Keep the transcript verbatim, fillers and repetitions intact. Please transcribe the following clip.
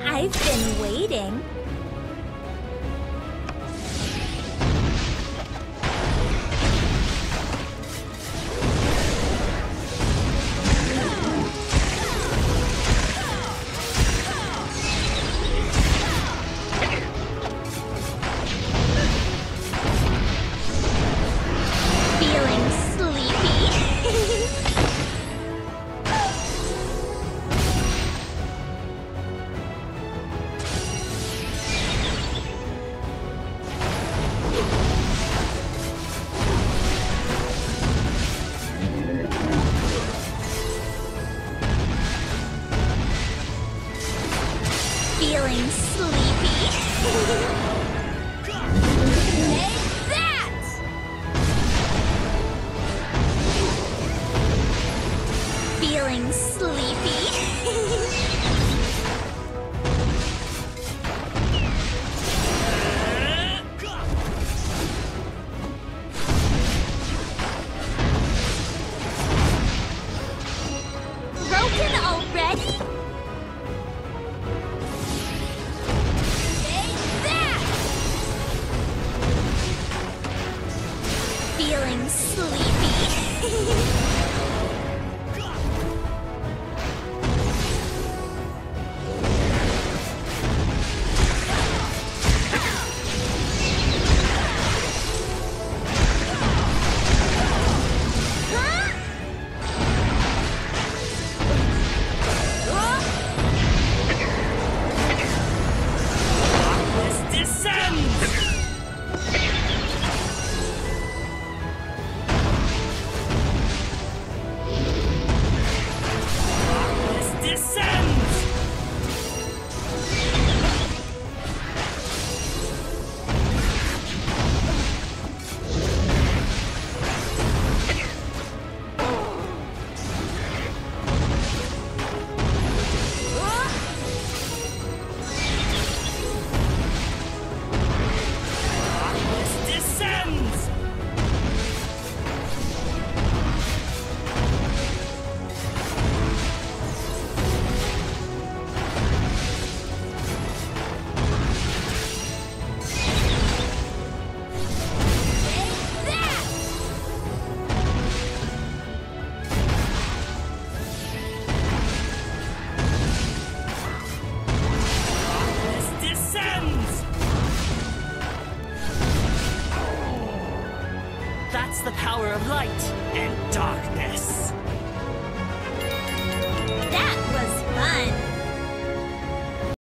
I've been waiting. Feeling sleepy? That's the power of light and darkness.